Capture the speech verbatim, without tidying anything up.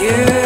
you.